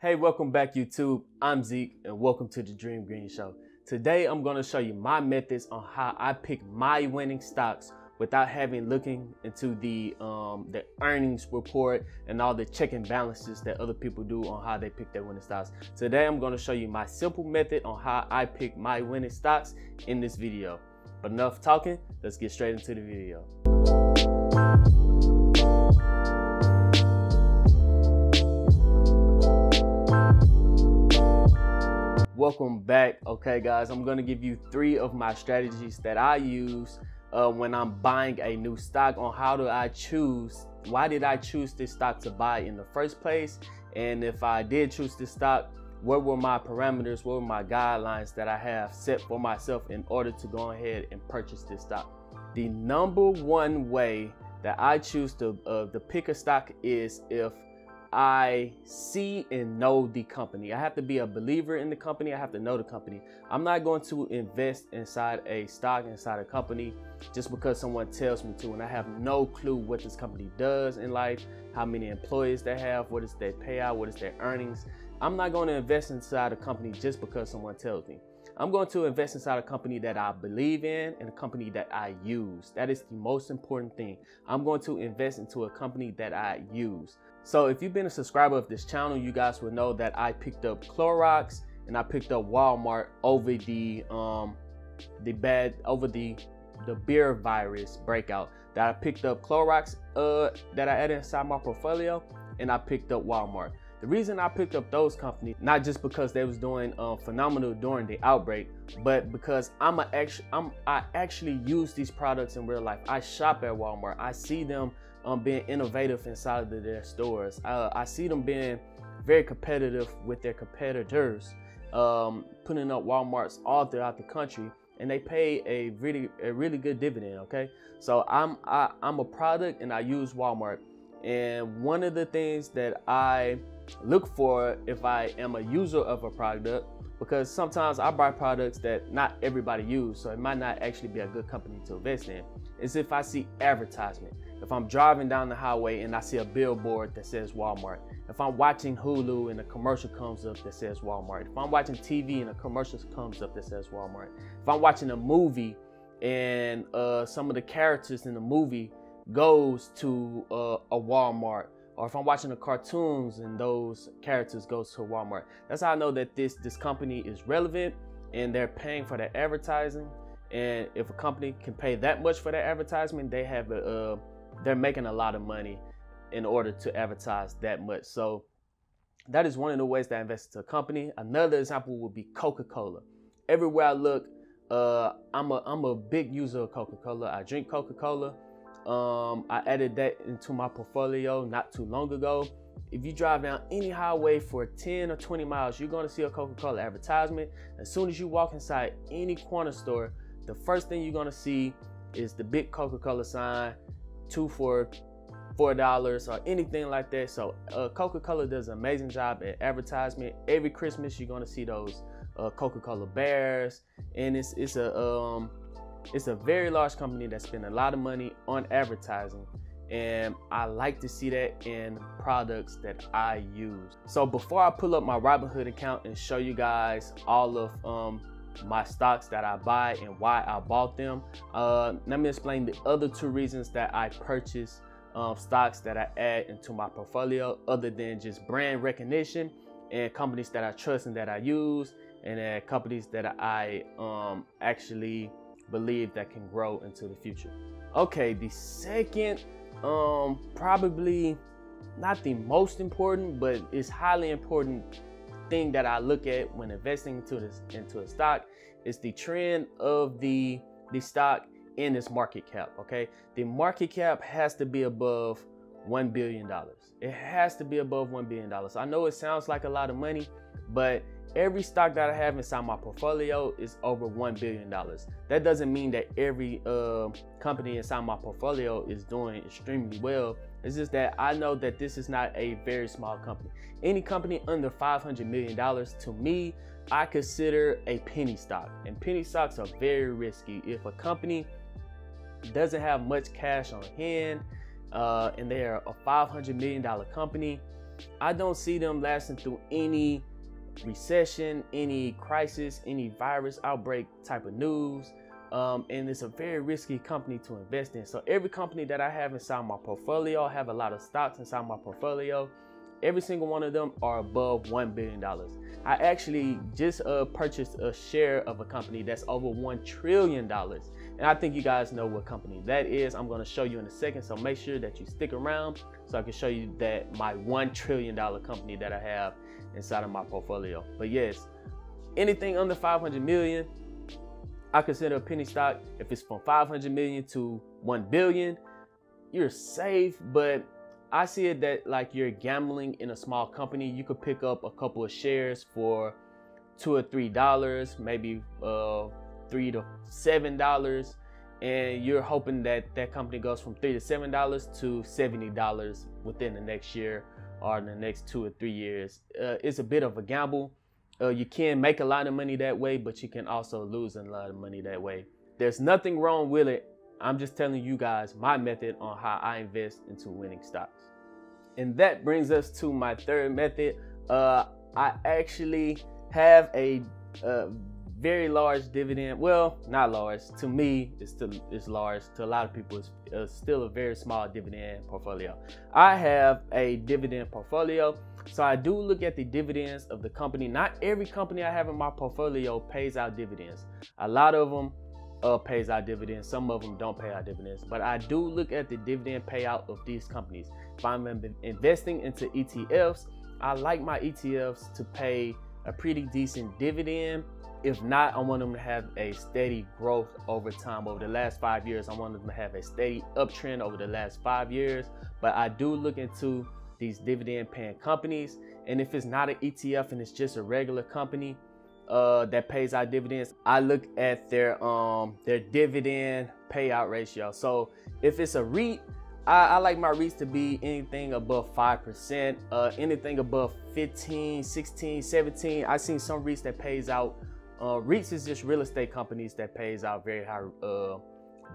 Hey, welcome back YouTube. I'm Zeke and welcome to the Dream Green Show. Today I'm going to show you my methods on how I pick my winning stocks without having looking into the earnings report and all the check and balances that other people do on how they pick their winning stocks. Today I'm going to show you my simple method on how I pick my winning stocks in this video. But enough talking, let's get straight into the video. Welcome back. Okay guys, I'm gonna give you three of my strategies that I use when I'm buying a new stock on how do I choose, why did I choose this stock to buy in the first place? And if I did choose this stock, what were my parameters, what were my guidelines that I have set for myself in order to go ahead and purchase this stock? The number one way that I choose to pick a stock is if I see and know the company. I have to be a believer in the company. I have to know the company. I'm not going to invest inside a stock, inside a company, just because someone tells me to, and I have no clue what this company does in life, how many employees they have, what is their payout, what is their earnings. I'm not going to invest inside a company just because someone tells me. I'm going to invest inside a company that I believe in and a company that I use. That is the most important thing. I'm going to invest into a company that I use. So if you've been a subscriber of this channel, you guys will know that I picked up Clorox and I picked up Walmart over the beer virus breakout. That I picked up Clorox that I added inside my portfolio, and I picked up Walmart. The reason I picked up those companies, not just because they was doing phenomenal during the outbreak, but because I actually use these products in real life. I shop at Walmart. I see them being innovative inside of their stores. I see them being very competitive with their competitors, putting up Walmarts all throughout the country, and they pay a really good dividend. Okay, so I'm a product and I use Walmart. And one of the things that I look for if I am a user of a product, because sometimes I buy products that not everybody uses, so it might not actually be a good company to invest in, is if I see advertisement. If I'm driving down the highway and I see a billboard that says Walmart, if I'm watching Hulu and a commercial comes up that says Walmart, if I'm watching TV and a commercial comes up that says Walmart, if I'm watching a movie and some of the characters in the movie goes to a Walmart, or if I'm watching the cartoons and those characters goes to a Walmart, that's how I know that this company is relevant and they're paying for their advertising. And if a company can pay that much for their advertisement, they have they're making a lot of money in order to advertise that much. So that is one of the ways that I invest into a company. Another example would be Coca-Cola. Everywhere I look, I'm a big user of Coca-Cola. I drink Coca-Cola. I added that into my portfolio not too long ago. If you drive down any highway for 10 or 20 miles, you're going to see a Coca-Cola advertisement. As soon as you walk inside any corner store, the first thing you're going to see is the big Coca-Cola sign, two for $4 or anything like that. So Coca-Cola does an amazing job at advertisement. Every Christmas, you're going to see those Coca-Cola bears, and it's a very large company that spends a lot of money on advertising, and I like to see that in products that I use. So before I pull up my Robinhood account and show you guys all of my stocks that I buy and why I bought them, let me explain the other two reasons that I purchase stocks that I add into my portfolio other than just brand recognition and companies that I trust and that I use, and companies that I actually believe that can grow into the future. Okay, the second, probably not the most important, but it's highly important thing that I look at when investing into a stock is the trend of the stock in its market cap. Okay, the market cap has to be above $1 billion. It has to be above $1 billion. I know it sounds like a lot of money, but every stock that I have inside my portfolio is over $1 billion. That doesn't mean that every company inside my portfolio is doing extremely well. It's just that I know that this is not a very small company. Any company under $500 million, to me, I consider a penny stock. And penny stocks are very risky. If a company doesn't have much cash on hand and they are a $500 million company, I don't see them lasting through any recession, any crisis, any virus outbreak type of news. And it's a very risky company to invest in. So every company that I have inside my portfolio, I have a lot of stocks inside my portfolio. Every single one of them are above $1 billion. I actually just purchased a share of a company that's over $1 trillion. And I think you guys know what company that is. I'm gonna show you in a second, so make sure that you stick around so I can show you that my $1 trillion company that I have inside of my portfolio. But yes, anything under 500 million, I consider a penny stock. If it's from 500 million to 1 billion, you're safe, but I see it that like you're gambling in a small company. You could pick up a couple of shares for $2 or $3, maybe $3 to $7, and you're hoping that that company goes from $3 to $7 to $70 within the next year or in the next 2 or 3 years. It's a bit of a gamble. You can make a lot of money that way, but you can also lose a lot of money that way. There's nothing wrong with it. I'm just telling you guys my method on how I invest into winning stocks. And that brings us to my third method. I actually have a very large dividend. Well, not large. To me, it's large. To a lot of people, it's still a very small dividend portfolio. I have a dividend portfolio. So I do look at the dividends of the company. Not every company I have in my portfolio pays out dividends. A lot of them pays out dividends. Some of them don't pay out dividends, but I do look at the dividend payout of these companies. If I'm investing into ETFs, I like my ETFs to pay a pretty decent dividend. If not, I want them to have a steady growth over time. Over the last 5 years, I want them to have a steady uptrend over the last 5 years. But I do look into these dividend paying companies, and if it's not an ETF and it's just a regular company that pays out dividends, I look at their dividend payout ratio. So if it's a REIT, I like my REITs to be anything above 5%, anything above 15, 16, 17. I've seen some REITs that pays out, REITs is just real estate companies that pays out very high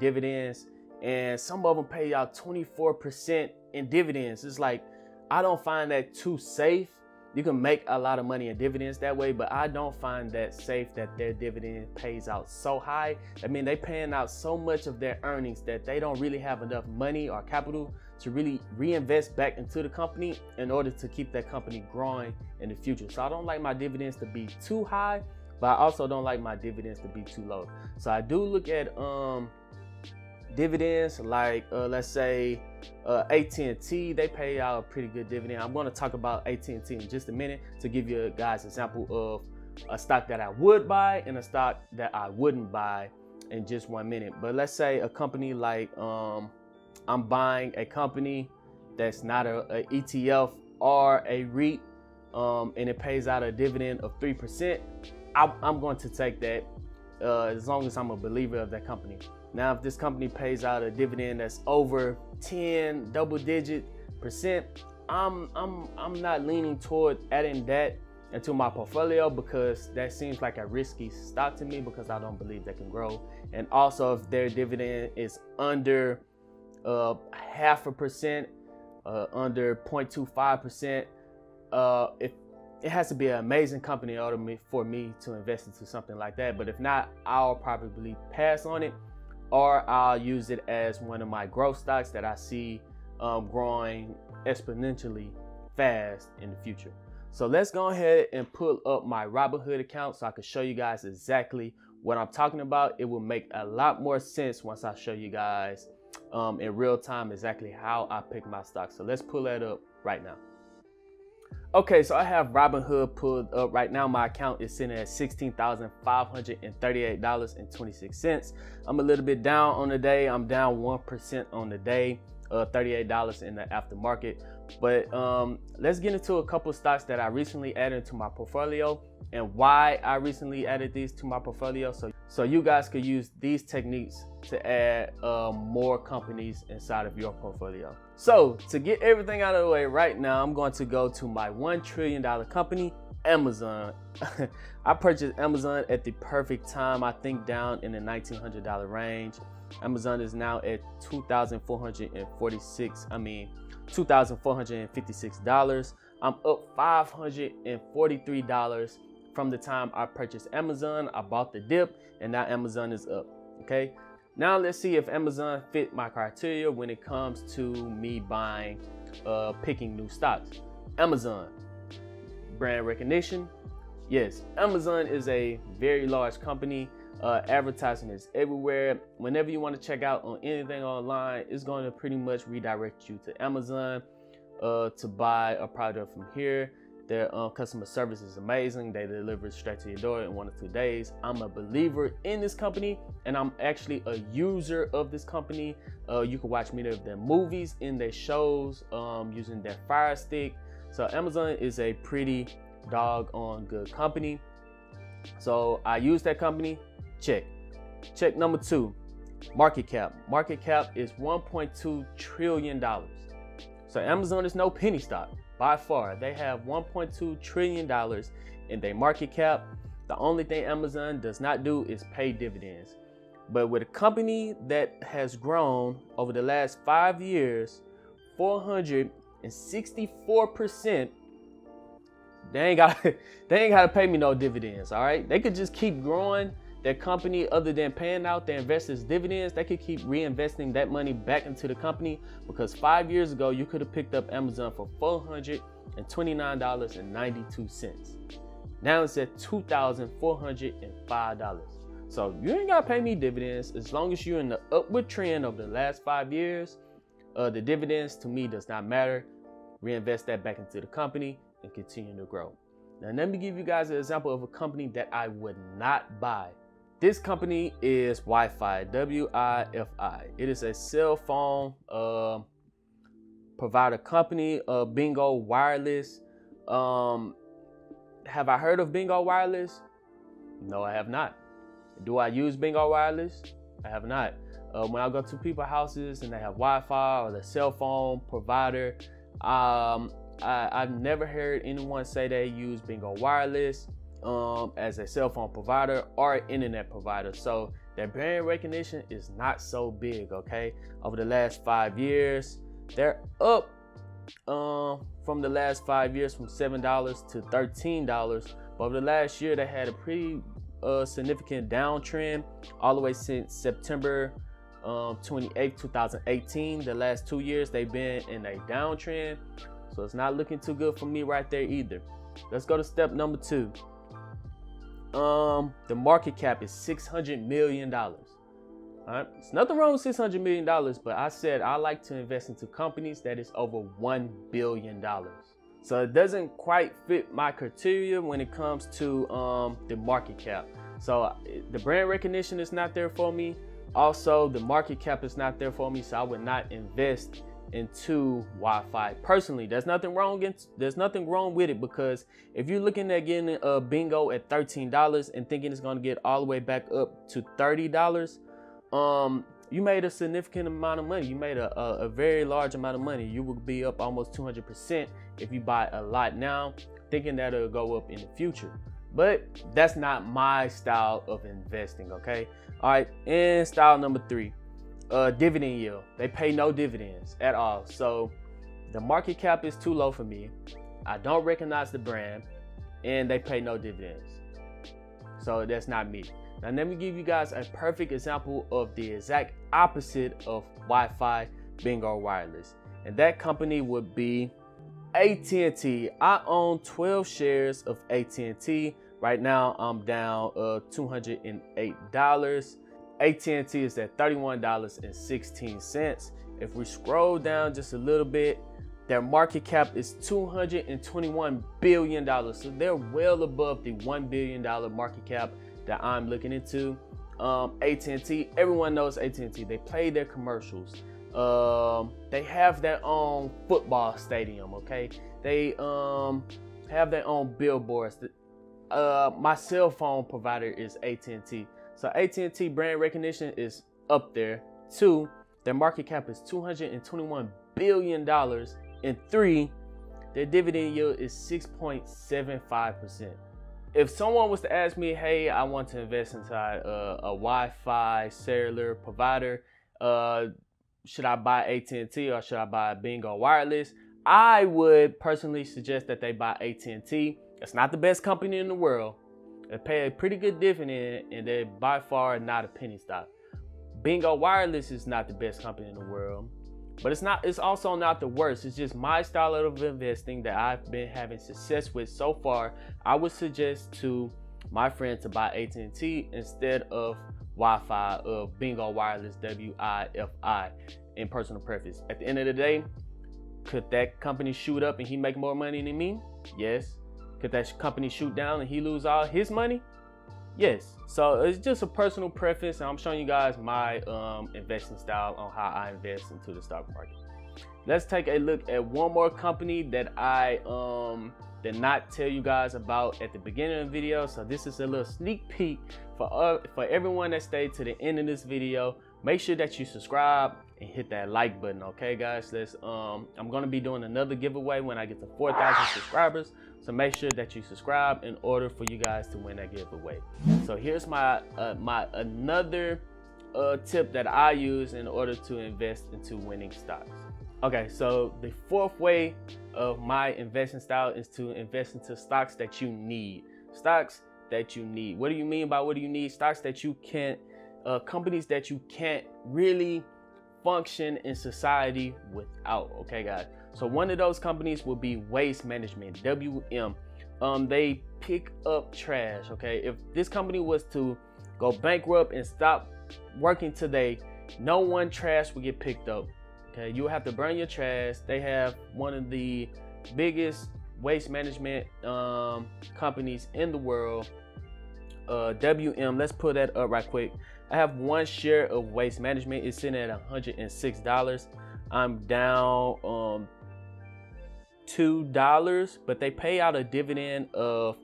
dividends, and some of them pay out 24% in dividends. It's like, I don't find that too safe. You can make a lot of money in dividends that way, but I don't find that safe that their dividend pays out so high. I mean, they paying out so much of their earnings that they don't really have enough money or capital to really reinvest back into the company in order to keep that company growing in the future. So I don't like my dividends to be too high, but I also don't like my dividends to be too low. So I do look at dividends like let's say AT&T. They pay out a pretty good dividend. I'm going to talk about AT&T in just a minute to give you guys an example of a stock that I would buy and a stock that I wouldn't buy in just 1 minute. But let's say a company like I'm buying a company that's not a ETF or a REIT, and it pays out a dividend of 3%. I'm going to take that as long as I'm a believer of that company. Now, if this company pays out a dividend that's over 10 double-digit percent, I'm not leaning toward adding that into my portfolio because that seems like a risky stock to me because I don't believe they can grow. And also, if their dividend is under 0.5%, under 0.25%, it has to be an amazing company in order for me to invest into something like that. But if not, I'll probably pass on it, or I'll use it as one of my growth stocks that I see growing exponentially fast in the future. So let's go ahead and pull up my Robinhood account so I can show you guys exactly what I'm talking about. It will make a lot more sense once I show you guys in real time exactly how I pick my stocks. So let's pull that up right now. Okay, so I have Robinhood pulled up right now. My account is sitting at $16,538.26. I'm a little bit down on the day. I'm down 1% on the day, $38 in the aftermarket. But let's get into a couple stocks that I recently added to my portfolio and why I recently added these to my portfolio. So you guys could use these techniques to add more companies inside of your portfolio. So to get everything out of the way right now, I'm going to go to my $1 trillion company, Amazon. I purchased Amazon at the perfect time, I think down in the $1,900 range. Amazon is now at $2,456, I mean, $2,456. I'm up $543 from the time I purchased Amazon. I bought the dip and now Amazon is up, okay? Now let's see if Amazon fit my criteria when it comes to me buying, picking new stocks. Amazon, brand recognition. Yes, Amazon is a very large company. Advertising is everywhere. Whenever you want to check out on anything online, it's going to pretty much redirect you to Amazon to buy a product from here. Their customer service is amazing. They deliver it straight to your door in 1 or 2 days. I'm a believer in this company, and I'm actually a user of this company. You can watch many of their movies and their shows using their Fire Stick. So Amazon is a pretty doggone good company. So I use that company. Check. Check number two, market cap. Market cap is $1.2 trillion. So Amazon is no penny stock by far. They have $1.2 trillion in their market cap. The only thing Amazon does not do is pay dividends. But with a company that has grown over the last 5 years, 464%, they ain't gotta pay me no dividends, all right? They could just keep growing their company. Other than paying out their investors dividends, they could keep reinvesting that money back into the company, because 5 years ago, you could have picked up Amazon for $429.92. Now it's at $2,405. So you ain't gotta pay me dividends. As long as you're in the upward trend over the last 5 years, the dividends to me does not matter. Reinvest that back into the company and continue to grow. Now let me give you guys an example of a company that I would not buy. This company is Wi-Fi, W-I-F-I. It is a cell phone provider company, Bingo Wireless. Have I heard of Bingo Wireless? No, I have not. Do I use Bingo Wireless? I have not. When I go to people's houses and they have Wi-Fi or the cell phone provider, I've never heard anyone say they use Bingo Wireless as a cell phone provider or internet provider. So their brand recognition is not so big, okay? Over the last 5 years, they're up from the last 5 years from $7 to $13. But over the last year, they had a pretty significant downtrend all the way since September 28, 2018. The last 2 years, they've been in a downtrend. So it's not looking too good for me right there either. Let's go to step number two. The market cap is $600 million. All right, it's nothing wrong with $600 million, but I said I like to invest into companies that is over $1 billion. So it doesn't quite fit my criteria when it comes to the market cap. So the brand recognition is not there for me. Also, the market cap is not there for me, so I would not invest into Wi-Fi personally. There's nothing wrong with it, because if you're looking at getting a Bingo at $13 and thinking it's going to get all the way back up to $30, you made a significant amount of money. You made a very large amount of money. You will be up almost 200% if you buy a lot now, thinking that it'll go up in the future. But that's not my style of investing, okay? All right, and style number three, dividend yield. They pay no dividends at all. So the market cap is too low for me. I don't recognize the brand, and they pay no dividends. So that's not me. Now let me give you guys a perfect example of the exact opposite of Wi-Fi, Bingo Wireless. And that company would be AT&T. I own 12 shares of AT&T. Right now I'm down $208. AT&T is at $31.16. If we scroll down just a little bit, their market cap is $221 billion. So they're well above the $1 billion market cap that I'm looking into. AT&T, everyone knows AT&T. They play their commercials. They have their own football stadium, okay? They have their own billboards. My cell phone provider is AT&T. So AT&T brand recognition is up there. Two, their market cap is $221 billion. And three, their dividend yield is 6.75%. If someone was to ask me, hey, I want to invest inside a Wi-Fi cellular provider, should I buy AT&T or should I buy Bingo Wireless? I would personally suggest that they buy AT&T. It's not the best company in the world. They pay a pretty good dividend, and they're by far not a penny stock. Bingo Wireless is not the best company in the world, but it's also not the worst. It's just my style of investing that I've been having success with so far. I would suggest to my friend to buy AT&T instead of Wi-Fi of Bingo Wireless, WIFI, in personal preference. At the end of the day, could that company shoot up and he make more money than me? Yes. Could that company shoot down and he lose all his money? Yes. So it's just a personal preference, and I'm showing you guys my investing style on how I invest into the stock market. Let's take a look at one more company that I did not tell you guys about at the beginning of the video. So this is a little sneak peek for everyone that stayed to the end of this video. Make sure that you subscribe and hit that like button, okay guys? Let's I'm gonna be doing another giveaway when I get to 4,000 subscribers, so make sure that you subscribe in order for you guys to win that giveaway. So here's my another tip that I use in order to invest into winning stocks. Okay, so the fourth way of my investing style is to invest into stocks that you need. Stocks that you need. What do you mean by what do you need? Stocks that you can't, companies that you can't really function in society without, okay guys? So one of those companies would be waste management, WM. They pick up trash, okay? If this company was to go bankrupt and stop working today, no one trash will get picked up. Okay, you have to burn your trash. They have one of the biggest waste management companies in the world, WM. Let's pull that up right quick. I have one share of waste management. It's sitting at $106. I'm down $2, but they pay out a dividend of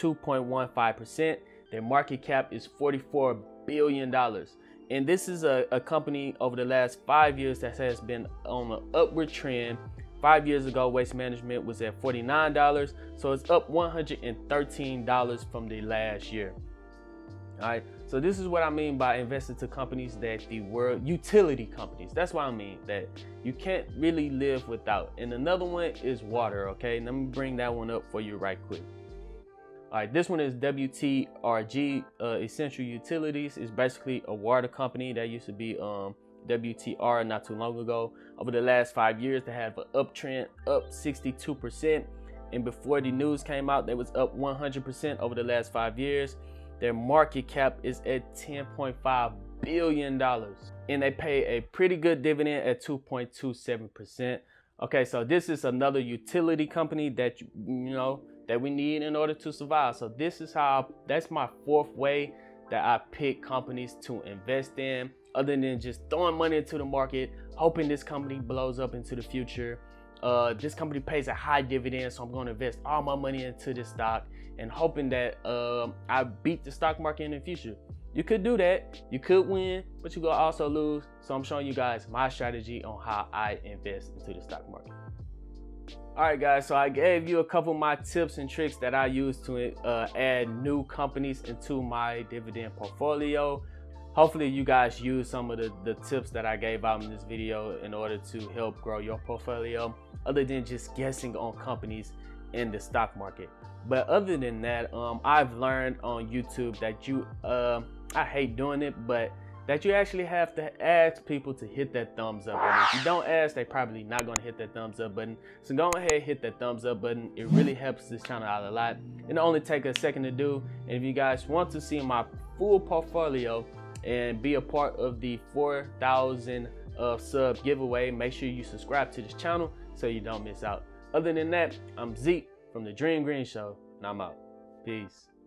2.15%. Their market cap is $44 billion. And this is a company over the last 5 years that has been on an upward trend. 5 years ago, waste management was at $49. So it's up $113 from the last year. All right. So this is what I mean by investing to companies that the world, utility companies. That's what I mean, that you can't really live without. And another one is water. Okay. Let me bring that one up for you right quick. All right, this one is WTRG, Essential Utilities. It's basically a water company that used to be WTR not too long ago. Over the last 5 years, they have an uptrend, up 62%. And before the news came out, they was up 100% over the last 5 years. Their market cap is at $10.5 billion. And they pay a pretty good dividend at 2.27%. Okay, so this is another utility company that, you know, that we need in order to survive. So this is how, that's my fourth way that I pick companies to invest in, other than just throwing money into the market, hoping this company blows up into the future. This company pays a high dividend, so I'm gonna invest all my money into this stock and hoping that I beat the stock market in the future. You could do that, you could win, but you could also lose. So I'm showing you guys my strategy on how I invest into the stock market. All right, guys, so I gave you a couple of my tips and tricks that I use to add new companies into my dividend portfolio. Hopefully you guys use some of the tips that I gave out in this video in order to help grow your portfolio, other than just guessing on companies in the stock market. But other than that, I've learned on YouTube that you, I hate doing it, but that you actually have to ask people to hit that thumbs up button. If you don't ask, they probably not gonna hit that thumbs up button. So go ahead, hit that thumbs up button. It really helps this channel out a lot. It'll only take a second to do. And if you guys want to see my full portfolio and be a part of the 4,000 sub giveaway, make sure you subscribe to this channel so you don't miss out. Other than that, I'm Zeke from the Dream Green Show, and I'm out. Peace.